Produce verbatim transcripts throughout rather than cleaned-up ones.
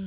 Ừ.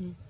Mm-hmm.